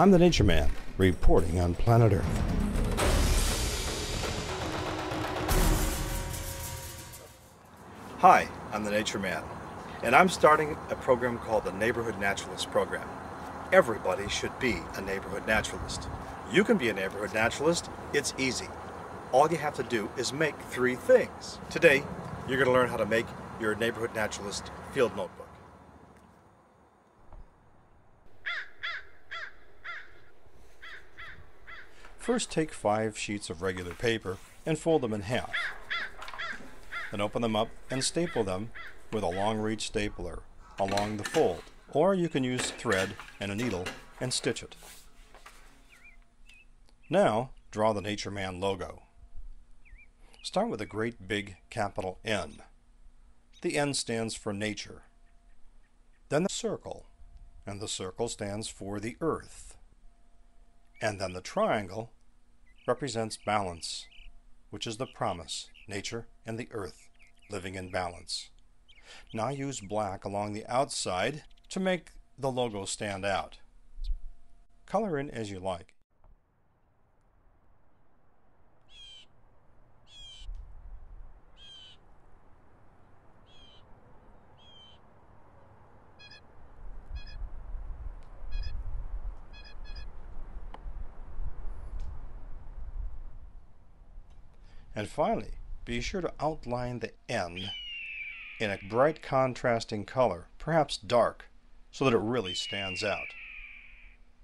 I'm the Nature Man, reporting on planet Earth. Hi, I'm the Nature Man, and I'm starting a program called the Neighborhood Naturalist Program. Everybody should be a neighborhood naturalist. You can be a neighborhood naturalist. It's easy. All you have to do is make 3 things. Today, you're going to learn how to make your Neighborhood Naturalist Field Notebook. First, take 5 sheets of regular paper and fold them in half. Then open them up and staple them with a long-reach stapler along the fold, or you can use thread and a needle and stitch it. Now draw the Nature Man logo. Start with a great big capital N. The N stands for nature. Then the circle, and the circle stands for the earth. And then the triangle represents balance, which is the promise. Nature and the earth living in balance. Now use black along the outside to make the logo stand out. Color in as you like. And finally, be sure to outline the N in a bright contrasting color, perhaps dark, so that it really stands out.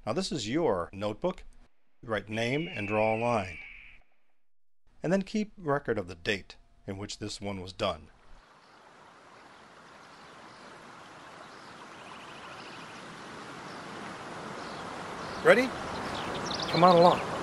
Now this is your notebook. Write name and draw a line. And then keep record of the date in which this one was done. Ready? Come on along.